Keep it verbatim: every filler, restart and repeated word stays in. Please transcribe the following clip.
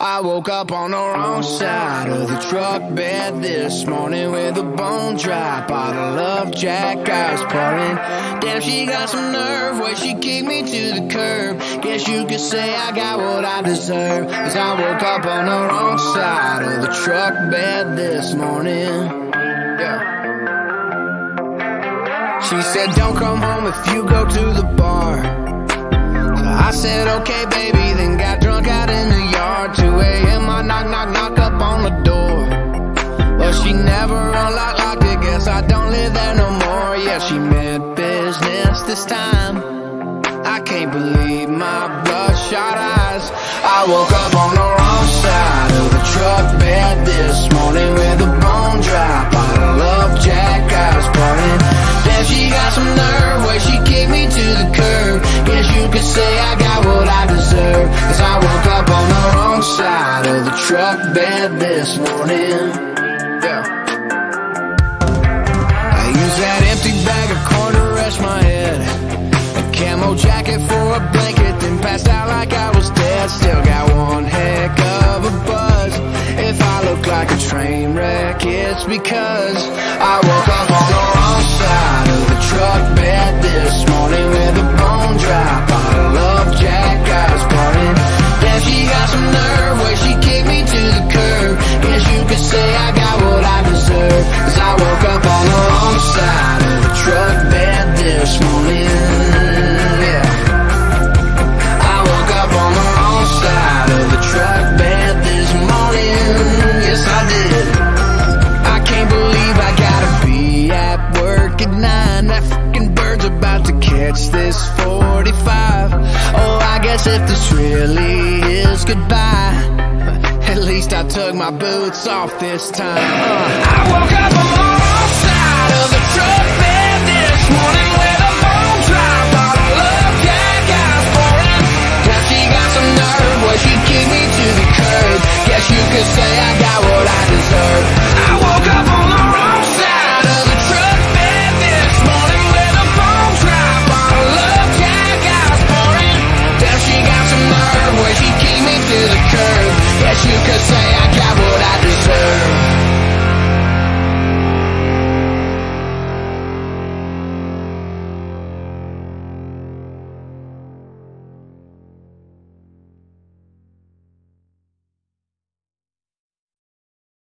I woke up on the wrong side of the truck bed this morning with a bone dry bottle of Jack I was pouring. Damn, she got some nerve when she kicked me to the curb. Guess you could say I got what I deserve, 'cause I woke up on the wrong side of the truck bed this morning. Yeah. She said, don't come home if you go to the bar. I said, okay, baby, then got drunk out in the yard. Two A M I knock, knock, knock up on the door, but she never unlocked, locked it. Guess I don't live there no more. Yeah, she meant business this time. I can't believe my bloodshot eyes. I woke up on the wrong side of the truck bed this morning with a bone dry bottle of Jack I was pouring. Damn, she got some nerve where she kicked me to the curb. Guess you could say I got what I deserve, 'cause I woke up on the wrong side of the truck bed this morning. Yeah. I use that empty bag of corn to rest my head, a camo jacket for a blanket, then passed out like I was dead. Still got one heck of a buzz. If I look like a train wreck, it's because I woke up on the wrong side of the truck bed this morning with a bone dry bottle of Jack I was pouring. Damn, she got some nerve where she kicked me to the curb. Guess you could say I got what I deserve, 'cause I woke up on the wrong side of the truck bed this morning. This forty-five. Oh, I guess if this really is goodbye, at least I took my boots off this time. uh, I woke up alone.